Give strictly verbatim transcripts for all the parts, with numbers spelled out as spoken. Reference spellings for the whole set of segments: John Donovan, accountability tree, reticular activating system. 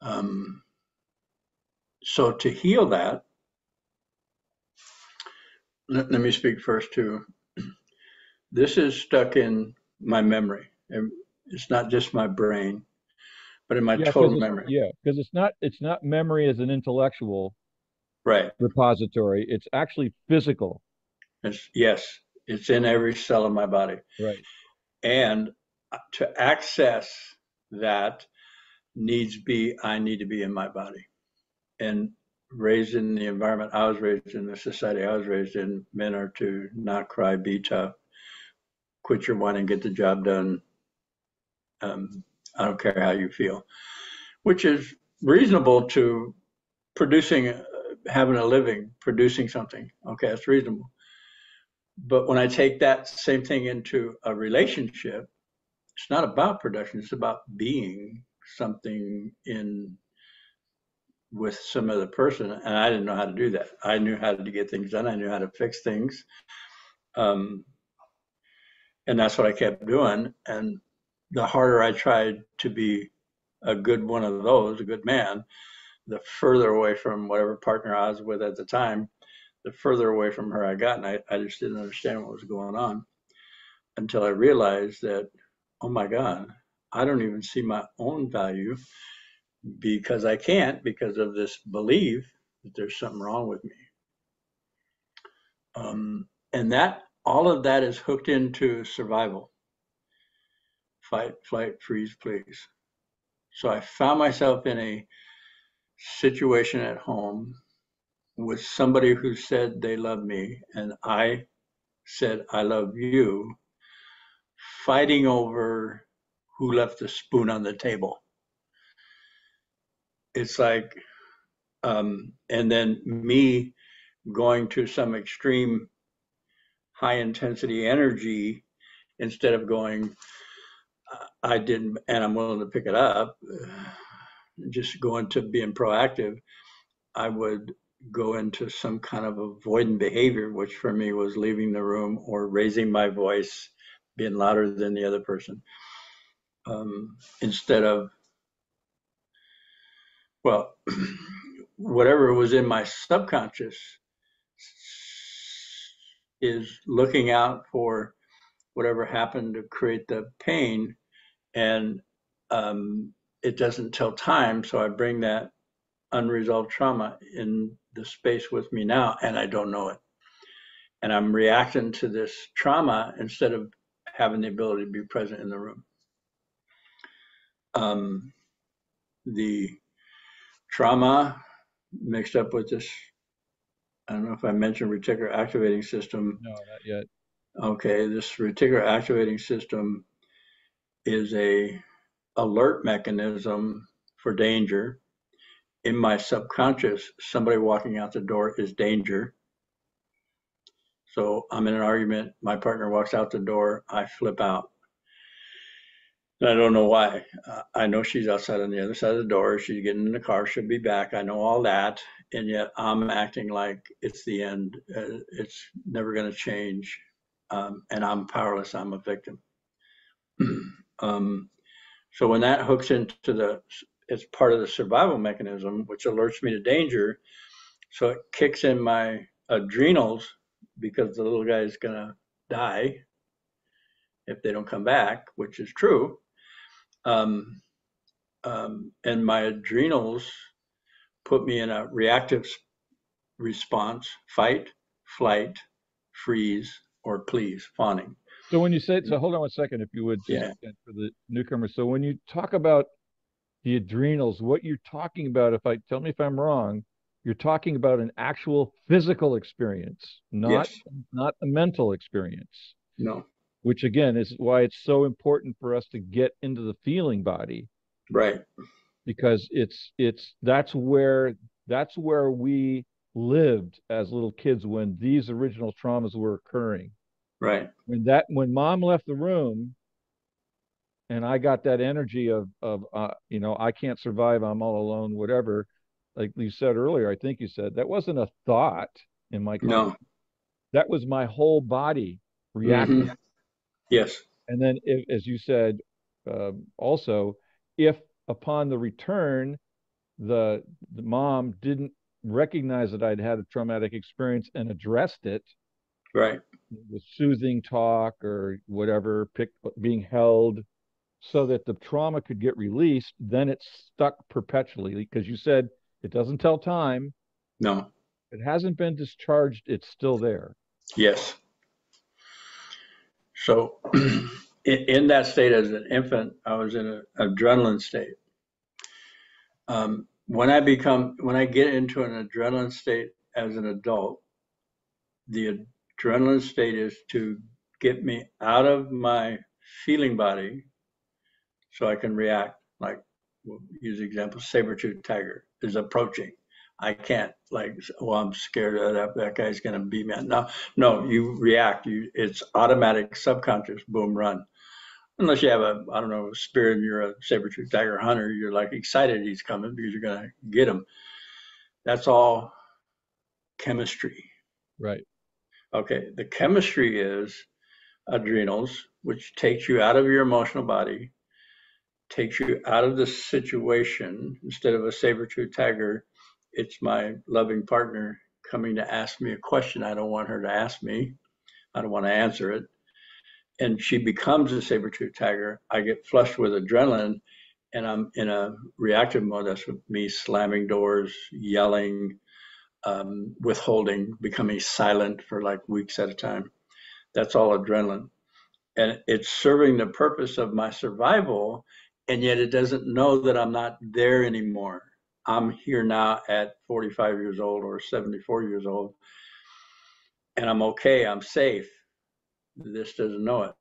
Um, so to heal that, let, let me speak first to, this is stuck in my memory. It's not just my brain, but in my yeah, total memory. Yeah, because it's not, it's not memory as an intellectual right. repository. It's actually physical. It's, yes, it's in every cell of my body. Right. And to access that needs be, I need to be in my body. And raised in the environment I was raised in, the society I was raised in, men are to not cry, be tough, quit your wine and get the job done. Um, I don't care how you feel, which is reasonable to producing, uh, having a living, producing something. Okay, that's reasonable. But when I take that same thing into a relationship, it's not about production, it's about being something in with some other person. And I didn't know how to do that. I knew how to get things done. I knew how to fix things. Um, and that's what I kept doing. And the harder I tried to be a good one of those, a good man, the further away from whatever partner I was with at the time, the further away from her I got. And I, I just didn't understand what was going on until I realized that, oh my God, I don't even see my own value because I can't, because of this belief that there's something wrong with me. Um, and that, all of that is hooked into survival. Fight, flight, freeze, please. So I found myself in a situation at home with somebody who said they love me, and I said, I love you, fighting over who left the spoon on the table. It's like, um, and then me going to some extreme high intensity energy instead of going, I didn't, and I'm willing to pick it up, just going to being proactive, I would go into some kind of avoidant behavior, which for me was leaving the room or raising my voice, being louder than the other person, um, instead of, well, whatever was in my subconscious is looking out for whatever happened to create the pain, and um, it doesn't tell time, so I bring that unresolved trauma in the space with me now, and I don't know it. And I'm reacting to this trauma instead of having the ability to be present in the room. Um, the trauma mixed up with this, I don't know if I mentioned reticular activating system. No, not yet. Okay, this reticular activating system is a alert mechanism for danger. In my subconscious, somebody walking out the door is danger. So I'm in an argument, my partner walks out the door, I flip out. And I don't know why. Uh, I know she's outside on the other side of the door, she's getting in the car, she'll be back, I know all that, and yet I'm acting like it's the end, uh, it's never gonna change. Um, and I'm powerless, I'm a victim. um, so when that hooks into the, it's part of the survival mechanism, which alerts me to danger. So it kicks in my adrenals because the little guy is gonna die if they don't come back, which is true. Um, um, and my adrenals put me in a reactive response, fight, flight, freeze, or please, fawning. So when you say, so hold on one second, if you would, just yeah. for the newcomer. So when you talk about the adrenals, what you're talking about, if I, tell me if I'm wrong, you're talking about an actual physical experience, not, yes. not a mental experience. No. Which again, is why it's so important for us to get into the feeling body. Right. Because it's, it's, that's where, that's where we lived as little kids when these original traumas were occurring. Right. When that, when mom left the room and I got that energy of, of uh, you know, I can't survive, I'm all alone, whatever, like you said earlier, I think you said, that wasn't a thought in my conscience. No. That was my whole body reacting. Mm-hmm. Yes. And then, if, as you said, uh, also, if upon the return, the, the mom didn't recognize that I'd had a traumatic experience and addressed it. Right. With soothing talk or whatever, picked, being held so that the trauma could get released. Then it stuck perpetually because you said it doesn't tell time. No. It hasn't been discharged. It's still there. Yes. So in, in that state as an infant, I was in an adrenaline state. Um, when I become, when I get into an adrenaline state as an adult, the adrenaline state is to get me out of my feeling body so I can react. Like, we'll use the example, saber-toothed tiger is approaching. I can't, like, well, I'm scared of that, that guy's gonna beat me. No, no, you react. You, it's automatic, subconscious, boom, run. Unless you have a, I don't know, a spirit and you're a saber-toothed tiger hunter, you're like excited he's coming because you're gonna get him. That's all chemistry. Right. Okay, the chemistry is adrenals, which takes you out of your emotional body, takes you out of the situation. Instead of a saber-toothed tiger, it's my loving partner coming to ask me a question I don't want her to ask me. I don't want to answer it. And she becomes a saber-toothed tiger. I get flushed with adrenaline, and I'm in a reactive mode. That's with me slamming doors, yelling, um, withholding, becoming silent for like weeks at a time. That's all adrenaline. And it's serving the purpose of my survival, and yet it doesn't know that I'm not there anymore. I'm here now at forty-five years old or seventy-four years old, and I'm okay, I'm safe. This doesn't know it.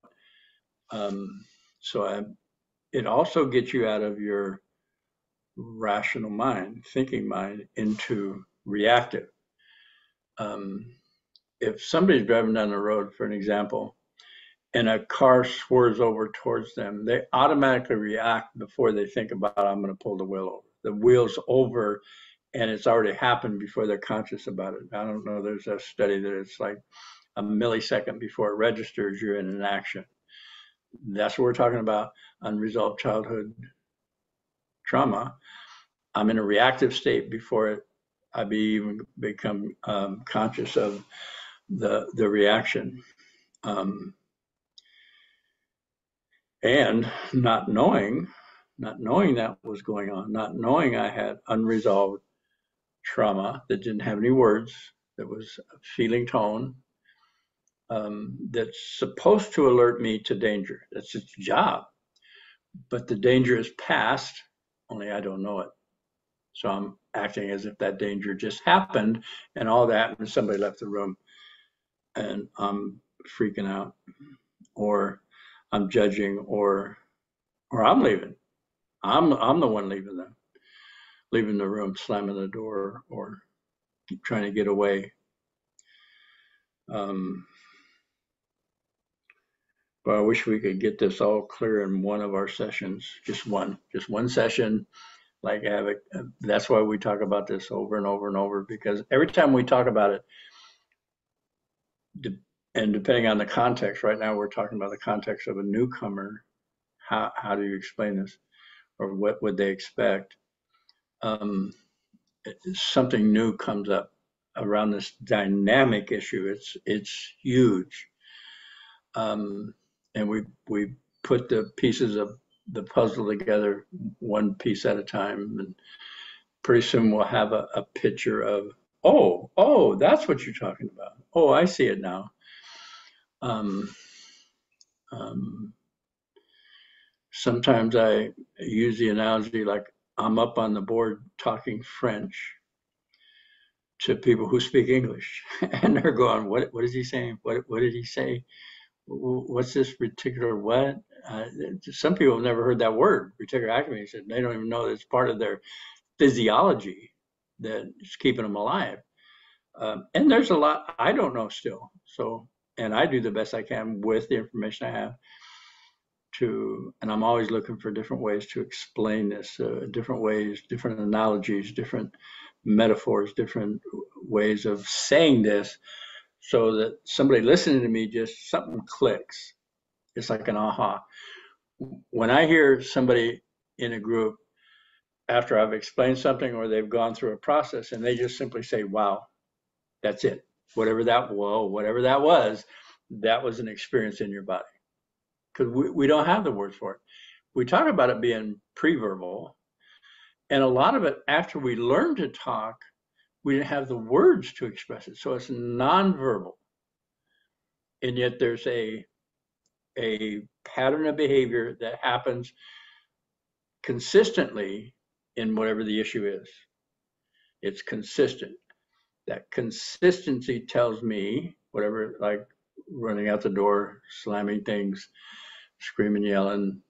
Um, so I, it also gets you out of your rational mind, thinking mind, into reactive. Um, if somebody's driving down the road, for an example, and a car swerves over towards them, they automatically react before they think about, I'm going to pull the wheel over. The wheel's over, and it's already happened before they're conscious about it. I don't know, there's a study that it's like a millisecond before it registers, you're in an action. That's what we're talking about, unresolved childhood trauma. I'm in a reactive state before it, I be even become um, conscious of the, the reaction. Um, and not knowing, not knowing that was going on, not knowing I had unresolved trauma that didn't have any words, that was a feeling tone, um, that's supposed to alert me to danger. That's its job. But the danger is past, only I don't know it. So I'm acting as if that danger just happened and all that, and somebody left the room and I'm freaking out, or I'm judging, or or I'm leaving. I'm, I'm the one leaving them, leaving the room, slamming the door, or trying to get away. Um, but I wish we could get this all clear in one of our sessions, just one, just one session. Like I have a, that's why we talk about this over and over and over, because every time we talk about it, de- and depending on the context, right now we're talking about the context of a newcomer. How, how do you explain this? Or what would they expect? Um, something new comes up around this dynamic issue. It's it's huge, um, and we we put the pieces of the puzzle together one piece at a time, and pretty soon we'll have a, a picture of oh oh that's what you're talking about. Oh, I see it now. Um, um, Sometimes I use the analogy like I'm up on the board talking French to people who speak English, and they're going, "What? What is he saying? What? What did he say? What's this reticular what?" Uh, some people have never heard that word, reticular activating system. They don't even know that it's part of their physiology that's keeping them alive. Um, and there's a lot I don't know still. So, and I do the best I can with the information I have. To, and I'm always looking for different ways to explain this, uh, different ways, different analogies, different metaphors, different ways of saying this, so that somebody listening to me, just something clicks. It's like an aha. When I hear somebody in a group after I've explained something or they've gone through a process, and they just simply say, wow, that's it. Whatever that, whoa, whatever that was, that was an experience in your body. Because we, we don't have the words for it. We talk about it being pre-verbal, and a lot of it, after we learned to talk, we didn't have the words to express it. So it's non-verbal. And yet there's a, a pattern of behavior that happens consistently in whatever the issue is. It's consistent. That consistency tells me, whatever, like running out the door, slamming things, screaming, yelling,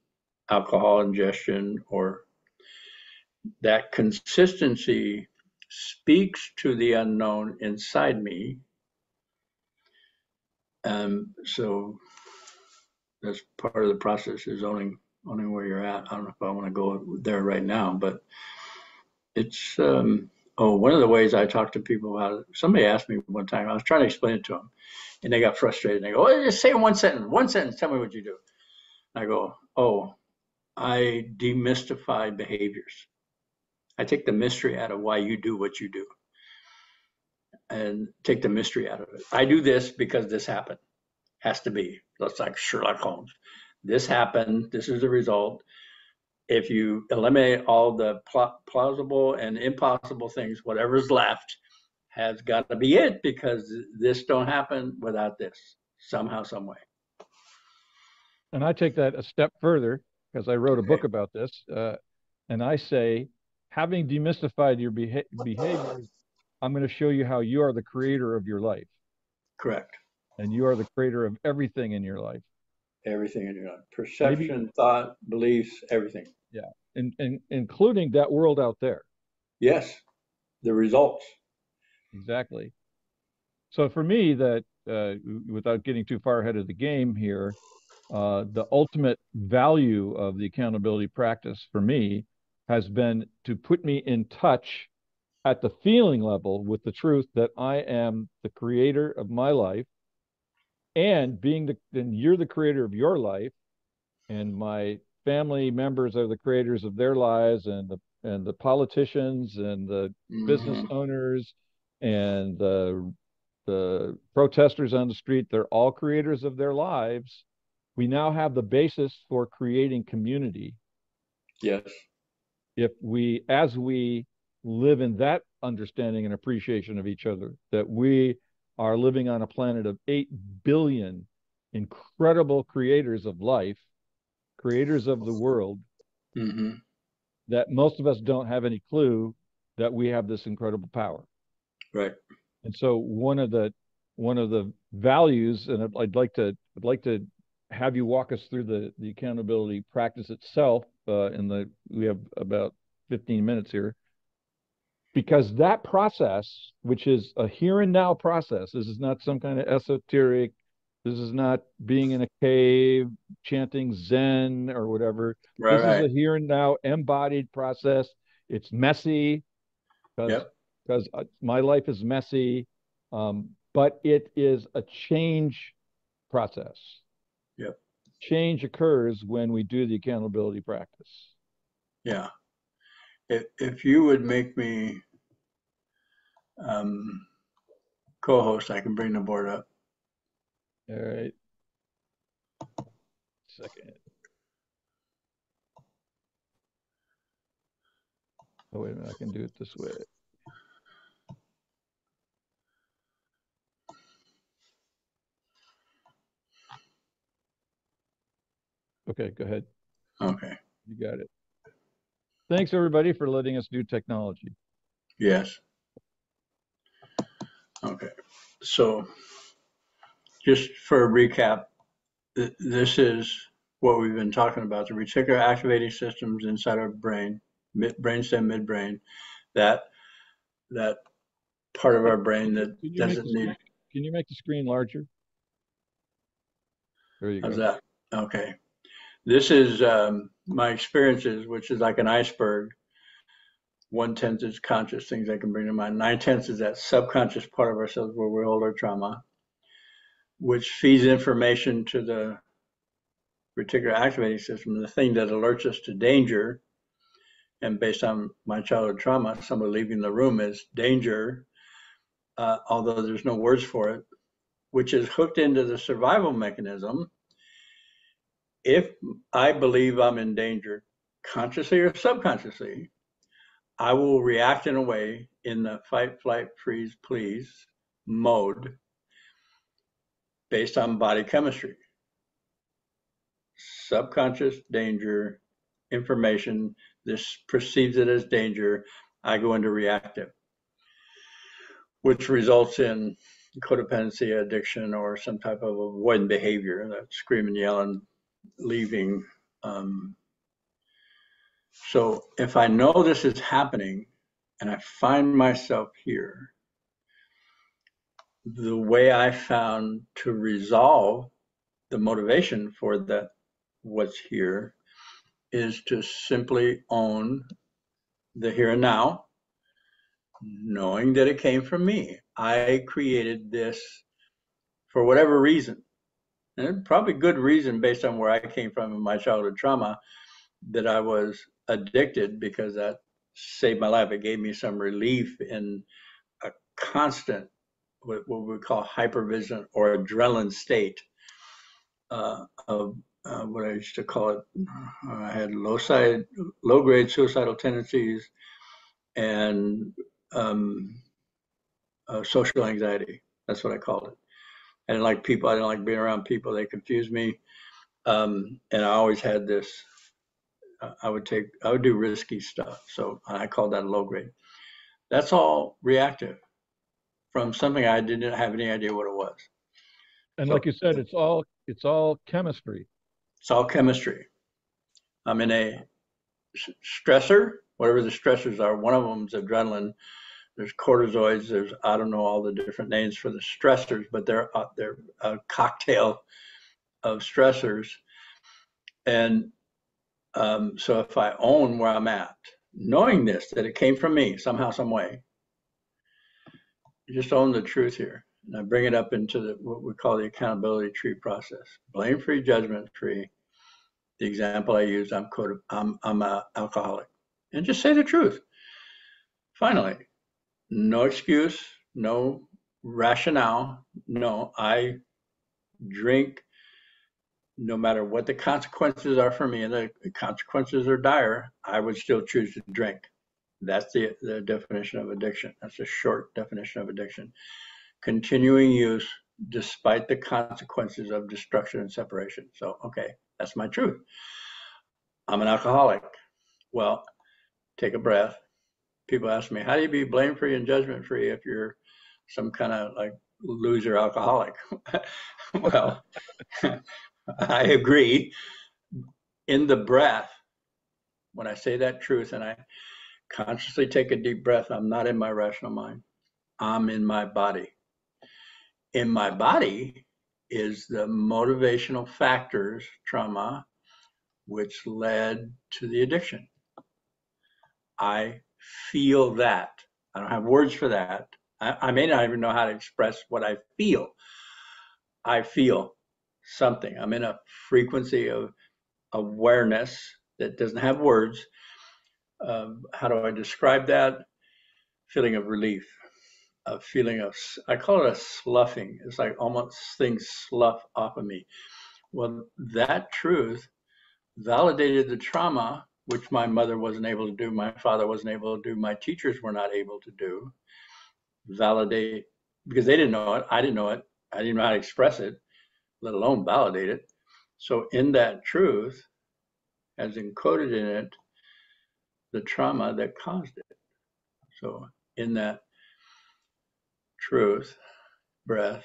alcohol ingestion, or that consistency speaks to the unknown inside me. Um, so that's part of the process, is owning, owning where you're at. I don't know if I want to go there right now, but it's, um, oh, one of the ways I talk to people about it, somebody asked me one time, I was trying to explain it to them, and they got frustrated. They go, oh, just say one sentence, one sentence, tell me what you do. And I go, oh, I demystify behaviors. I take the mystery out of why you do what you do, and take the mystery out of it. I do this because this happened. Has to be. Looks like Sherlock Holmes. This happened. This is the result. If you eliminate all the plausible and impossible things, whatever's left has got to be it, because this don't happen without this, somehow, some way. And I take that a step further, because I wrote a book about this, uh, and I say, having demystified your beha behaviors, I'm going to show you how you are the creator of your life. Correct. And you are the creator of everything in your life. Everything in your life. Perception, Maybe, thought, beliefs, everything. Yeah. And, and including that world out there. Yes. The results. Exactly. So for me, that, uh, without getting too far ahead of the game here, uh, the ultimate value of the accountability practice for me has been to put me in touch at the feeling level with the truth that I am the creator of my life, and being the, then you're the creator of your life, and my family members are the creators of their lives, and the, and the politicians and the mm-hmm. business owners and the, the protesters on the street, they're all creators of their lives. We now have the basis for creating community. Yes. If we, as we live in that understanding and appreciation of each other, that we are living on a planet of eight billion incredible creators of life, creators of the world, mm-hmm. that most of us don't have any clue that we have this incredible power. Right. And so one of the, one of the values, and I'd, I'd like to, I'd like to have you walk us through the, the accountability practice itself. Uh, in the, we have about fifteen minutes here, because that process, which is a here and now process, this is not some kind of esoteric, this is not being in a cave chanting Zen or whatever. Right, this right. is a here and now embodied process. It's messy, because because yep. my life is messy, um, but it is a change process. Yep. Change occurs when we do the accountability practice. Yeah. If, if you would make me um, co-host, I can bring the board up. All right. Second. Oh, wait a minute. I can do it this way. Okay, go ahead. Okay. You got it. Thanks, everybody, for letting us do technology. Yes. Okay. So just for a recap, th this is what we've been talking about, the reticular activating systems inside our brain, mid brainstem, midbrain, that that part of our brain that doesn't need. Can you make the screen larger? There you go. How's that? Okay. This is um, my experiences, which is like an iceberg. One tenth is conscious, things I can bring to mind. Nine tenths is that subconscious part of ourselves where we hold our trauma, which feeds information to the reticular activating system, the thing that alerts us to danger. and based on my childhood trauma, somebody leaving the room is danger, uh, although there's no words for it, which is hooked into the survival mechanism. If I believe I'm in danger, consciously or subconsciously, I will react in a way in the fight, flight, freeze, please mode based on body chemistry. Subconscious danger, information, this perceives it as danger, I go into reactive, which results in codependency, addiction, or some type of avoidant behavior, that screaming, yelling, leaving. Um, so if I know this is happening and I find myself here, the way I found to resolve the motivation for that, what's here, is to simply own the here and now, knowing that it came from me. I created this for whatever reason, and probably good reason based on where I came from in my childhood trauma, that I was addicted because that saved my life. It gave me some relief in a constant, what we call hypervigilant or adrenaline state uh, of uh, what I used to call it. I had low side, low grade suicidal tendencies and um, uh, social anxiety. That's what I called it. I didn't like people. I didn't like being around people. They confused me. Um, and I always had this, uh, I would take, I would do risky stuff. So I called that low grade. That's all reactive from something I didn't have any idea what it was. And so, like you said, it's all, it's all chemistry. It's all chemistry. I'm in a stressor, whatever the stressors are. One of them is adrenaline. There's cortisoids, there's, I don't know all the different names for the stressors, but they're, uh, they're a cocktail of stressors. And um, so if I own where I'm at, knowing this, that it came from me somehow, some way, you just own the truth here. And I bring it up into the, what we call the accountability tree process. Blame-free, judgment-free. The example I used, I'm, code, I'm, I'm an alcoholic. And just say the truth. Finally. No excuse, no rationale. No, I drink no matter what the consequences are for me, and the consequences are dire, I would still choose to drink. That's the, the definition of addiction. That's a short definition of addiction. Continuing use despite the consequences of destruction and separation. So, okay, that's my truth. I'm an alcoholic. Well, take a breath. People ask me, how do you be blame-free and judgment-free if you're some kind of like loser alcoholic? Well, I agree. In the breath, when I say that truth and I consciously take a deep breath, I'm not in my rational mind. I'm in my body. In my body is the motivational factors, trauma, which led to the addiction. I feel that. I don't have words for that. I, I may not even know how to express what I feel. I feel something. I'm in a frequency of awareness that doesn't have words. Um, how do I describe that? Feeling of relief, a feeling of, I call it a sloughing. It's like almost things slough off of me. Well, that truth validated the trauma, which my mother wasn't able to do, my father wasn't able to do, my teachers were not able to do, validate, because they didn't know it, I didn't know it, I didn't know how to express it, let alone validate it. So in that truth, as encoded in it, the trauma that caused it. So in that truth, breath,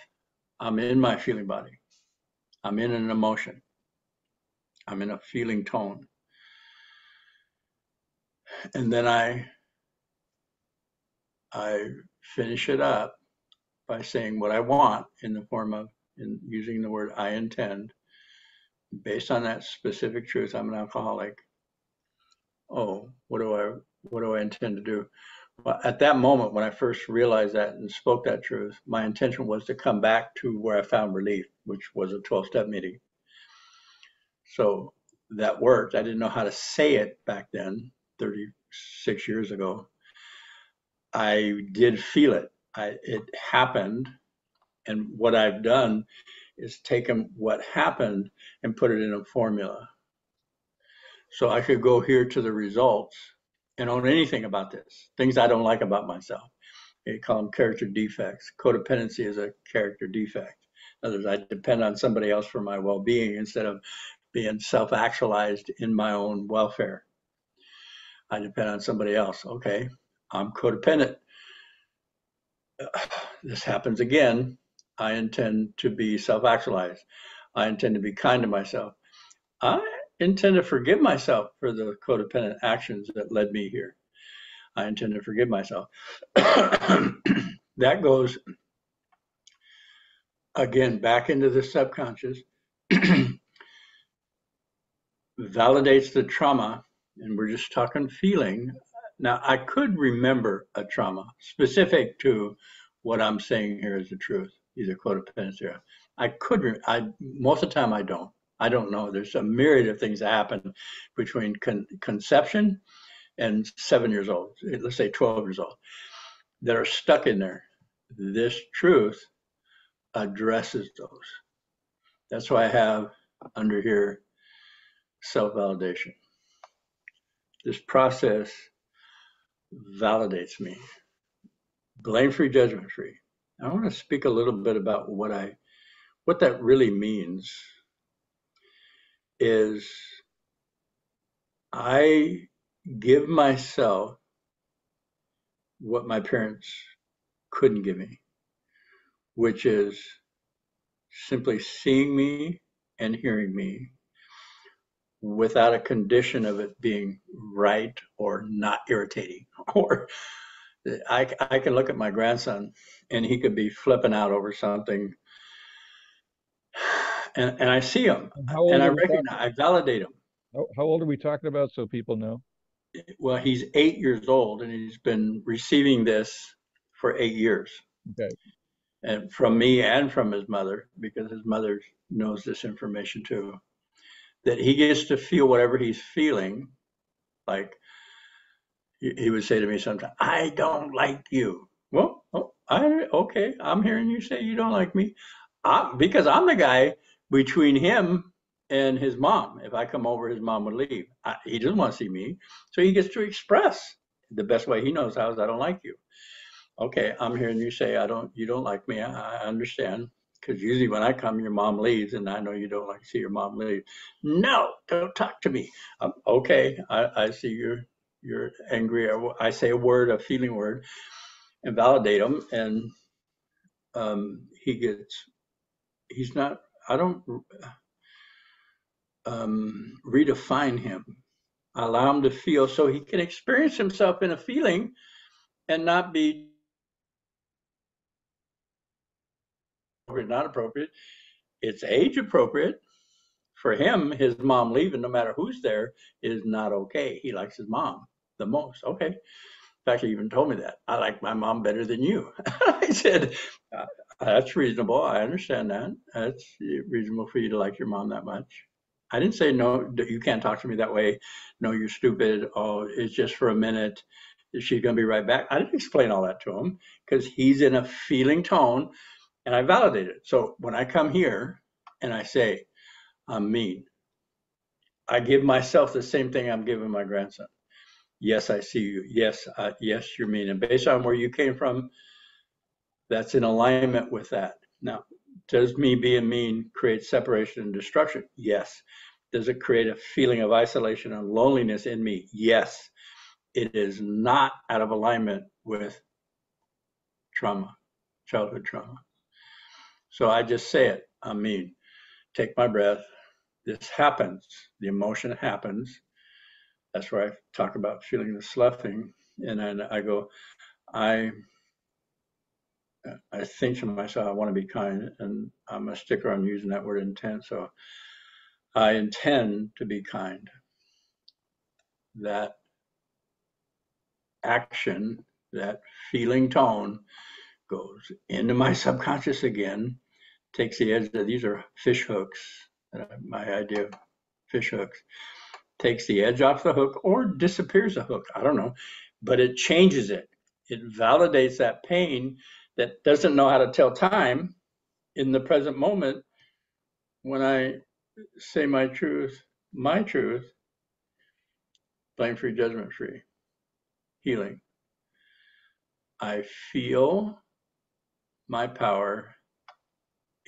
I'm in my feeling body. I'm in an emotion. I'm in a feeling tone. And then I, I finish it up by saying what I want in the form of, in using the word I intend, based on that specific truth, I'm an alcoholic. Oh, what do I, what do I intend to do? Well, at that moment, when I first realized that and spoke that truth, my intention was to come back to where I found relief, which was a twelve-step meeting. So that worked. I didn't know how to say it back then. thirty-six years ago, I did feel it. I, it happened. And what I've done is taken what happened and put it in a formula. So I could go here to the results and own anything about this, things I don't like about myself. They call them character defects. Codependency is a character defect. In other words, I depend on somebody else for my well-being instead of being self-actualized in my own welfare. I depend on somebody else. Okay, I'm codependent. This happens again. I intend to be self-actualized. I intend to be kind to myself. I intend to forgive myself for the codependent actions that led me here. I intend to forgive myself. That goes again back into the subconscious, validates the trauma, and we're just talking feeling. Now, I could remember a trauma specific to what I'm saying here is the truth, either codependency or I could, I, most of the time I don't. I don't know. There's a myriad of things that happen between con conception and seven years old, let's say twelve years old, that are stuck in there. This truth addresses those. That's why I have under here self-validation. This process validates me. Blame-free, judgment-free. I want to speak a little bit about what I, what that really means is I give myself what my parents couldn't give me, which is simply seeing me and hearing me without a condition of it being right or not irritating. Or I, I can look at my grandson and he could be flipping out over something, and, and I see him and I recognize, I validate him. How old are we talking about so people know? Well, he's eight years old and he's been receiving this for eight years. Okay. And from me and from his mother, because his mother knows this information too, that he gets to feel whatever he's feeling. Like he would say to me sometimes, I don't like you. Well, oh, I, okay, I'm hearing you say you don't like me. I, because I'm the guy between him and his mom. If I come over, his mom would leave. I, he doesn't want to see me. So he gets to express the best way he knows how is I don't like you. Okay, I'm hearing you say I don't, you don't like me. I, I understand, because usually when I come, your mom leaves, and I know you don't like to see your mom leave. No, don't talk to me. Um, okay, I, I see you're you're angry. I, I say a word, a feeling word, and validate him, and um, he gets. He's not. I don't um, redefine him. I allow him to feel so he can experience himself in a feeling, and not be. Not appropriate. It's age appropriate for him. His mom leaving, no matter who's there, is not okay. He likes his mom the most. Okay, in fact, he even told me that I like my mom better than you. I said, that's reasonable. I understand that. That's reasonable for you to like your mom that much. I didn't say no. You can't talk to me that way. No, you're stupid. Oh, it's just for a minute. She's gonna be right back. I didn't explain all that to him because he's in a feeling tone. And I validate it. So when I come here and I say, I'm mean, I give myself the same thing I'm giving my grandson. Yes, I see you. Yes, uh, yes, you're mean. And based on where you came from, that's in alignment with that. Now, does me being mean create separation and destruction? Yes. Does it create a feeling of isolation and loneliness in me? Yes. It is not out of alignment with trauma, childhood trauma. So I just say it, I mean, take my breath, this happens, the emotion happens. That's where I talk about feeling the sloughing. And then I go, I, I think to myself, I wanna be kind, and I'm a sticker on using that word intent. So I intend to be kind. That action, that feeling tone goes into my subconscious again. Takes the edge that these are fish hooks. My idea of fish hooks takes the edge off the hook or disappears the hook, I don't know, but it changes it. It validates that pain that doesn't know how to tell time in the present moment when I say my truth, my truth, blame-free, judgment-free, healing. I feel my power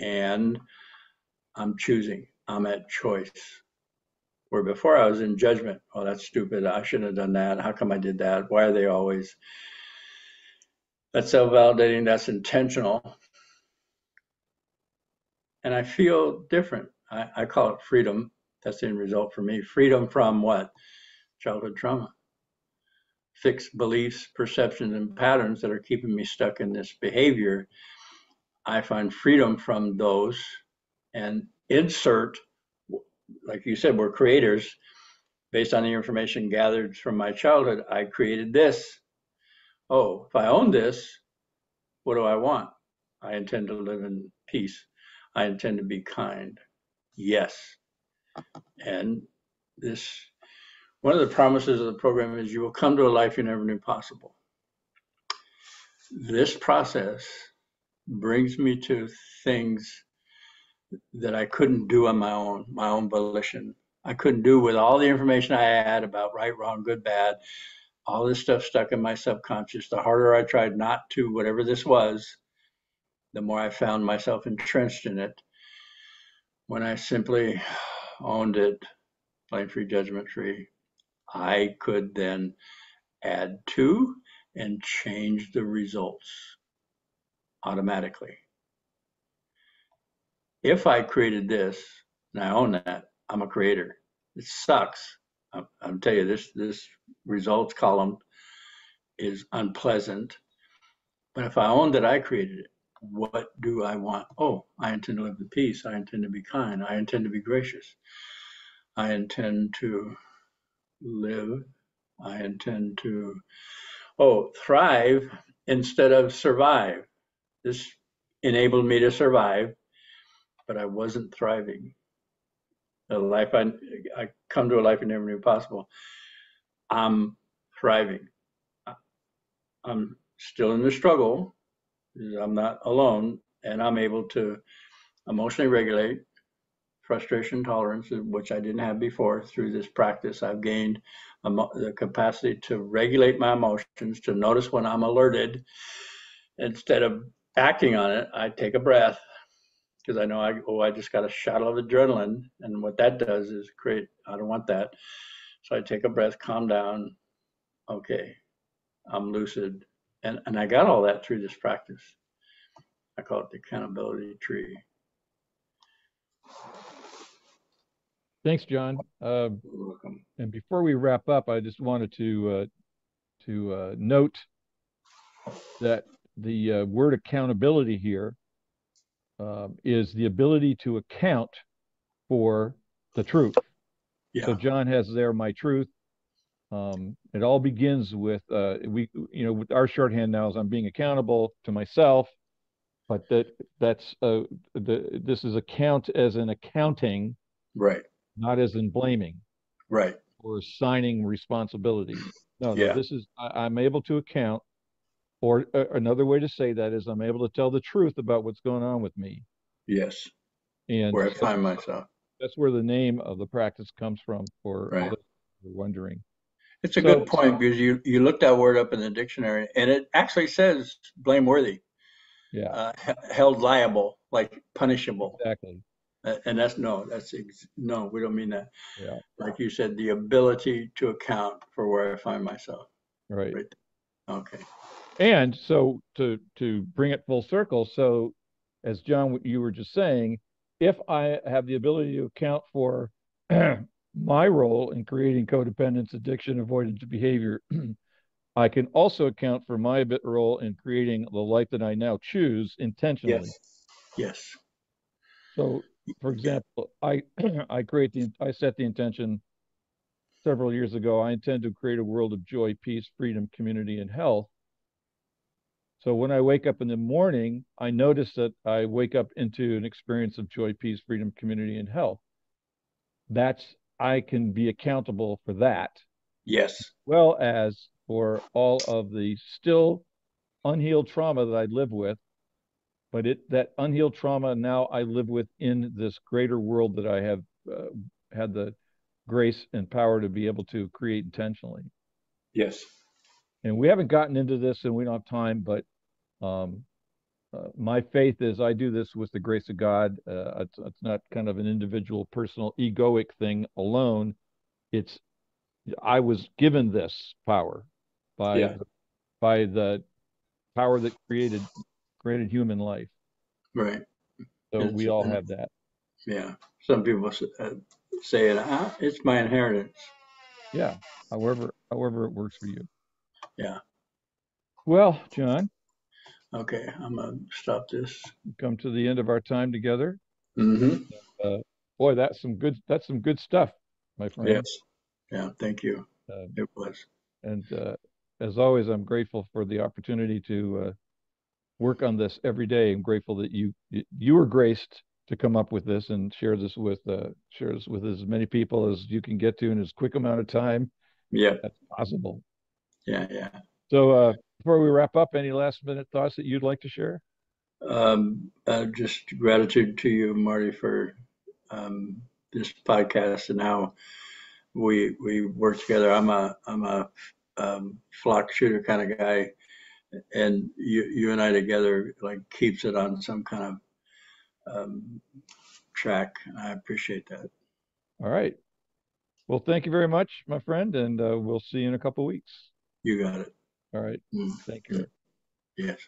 and I'm choosing. I'm at choice. Where before I was in judgment. Oh, that's stupid. I shouldn't have done that. How come I did that? Why are they always? That's self-validating. That's intentional. And I feel different. I, I call it freedom. That's the end result for me. Freedom from what? Childhood trauma. Fixed beliefs, perceptions, and patterns that are keeping me stuck in this behavior. I find freedom from those and insert, like you said, we're creators. Based on the information gathered from my childhood, I created this. Oh, if I own this, what do I want? I intend to live in peace. I intend to be kind. Yes. And this, one of the promises of the program is you will come to a life you never knew possible. This process brings me to things that I couldn't do on my own, my own volition. I couldn't do with all the information I had about right, wrong, good, bad, all this stuff stuck in my subconscious. The harder I tried not to, whatever this was, the more I found myself entrenched in it. When I simply owned it, blame-free, judgment-free, I could then add to and change the results automatically. If I created this and I own that, I'm a creator. It sucks. I'll, I'll tell you, this, this results column is unpleasant. But if I owned that I created it, what do I want? Oh, I intend to live in peace. I intend to be kind. I intend to be gracious. I intend to live. I intend to, oh, thrive instead of survive. This enabled me to survive. But I wasn't thriving. The life I, I come to a life I never knew possible. I'm thriving. I'm still in the struggle. I'm not alone, and I'm able to emotionally regulate frustration tolerance, which I didn't have before. Through this practice, I've gained the capacity to regulate my emotions, to notice when I'm alerted. Instead of acting on it, I take a breath. Because I know I oh I just got a shot of adrenaline, and what that does is create, I don't want that. So I take a breath, calm down, okay, I'm lucid. And and I got all that through this practice. I call it the accountability tree. Thanks, John. Uh, You're welcome. And before we wrap up, I just wanted to uh, to uh, note that the uh, word accountability here Uh, is the ability to account for the truth. Yeah. So John has there my truth. Um, it all begins with uh, we, you know, with our shorthand now is I'm being accountable to myself, but that that's uh, the this is account as in accounting, right? Not as in blaming, right? Or assigning responsibility. No, yeah. no this is I, I'm able to account. Or uh, another way to say that is I'm able to tell the truth about what's going on with me. Yes. And where I find myself. That's where the name of the practice comes from for right. all those who are wondering. It's a so, good point, because you, you looked that word up in the dictionary and it actually says blameworthy. Yeah. Uh, held liable, like punishable. Exactly. Uh, and that's no, that's ex no, we don't mean that. Yeah. Like you said, the ability to account for where I find myself. Right. right. Okay. And so to to bring it full circle, so as John, you were just saying, if I have the ability to account for my role in creating codependence, addiction, avoidance behavior, I can also account for my bit role in creating the life that I now choose intentionally. Yes. Yes. So, for example, I I create the I set the intention several years ago. I intend to create a world of joy, peace, freedom, community, and health. So when I wake up in the morning, I notice that I wake up into an experience of joy, peace, freedom, community, and health. That's I can be accountable for that. Yes. As well as for all of the still unhealed trauma that I live with, but it that unhealed trauma now I live with in this greater world that I have uh, had the grace and power to be able to create intentionally. Yes. And we haven't gotten into this and we don't have time, but um, uh, my faith is I do this with the grace of God. Uh, it's, it's not kind of an individual, personal, egoic thing alone. It's I was given this power by, yeah. by the power that created created human life. Right. So it's, we all have that. Yeah. Some people say it, ah, it's my inheritance. Yeah. However, however it works for you. Yeah. Well, John. Okay, I'm gonna stop this. Come to the end of our time together. Mm-hmm. Uh, boy, that's some good. That's some good stuff, my friend. Yes. Yeah. Thank you. Uh, it was. And uh, as always, I'm grateful for the opportunity to uh, work on this every day. I'm grateful that you you were graced to come up with this and share this with uh, share this with as many people as you can get to in as quick amount of time. Yeah. That's possible. Yeah, yeah. So uh, before we wrap up, any last minute thoughts that you'd like to share? Um, uh, just gratitude to you, Marty, for um, this podcast, and how we we work together. I'm a I'm a um, flock shooter kind of guy, and you you and I together like keeps it on some kind of um, track. I appreciate that. All right. Well, thank you very much, my friend, and uh, we'll see you in a couple of weeks. You got it. All right. Mm. Thank you. Yes.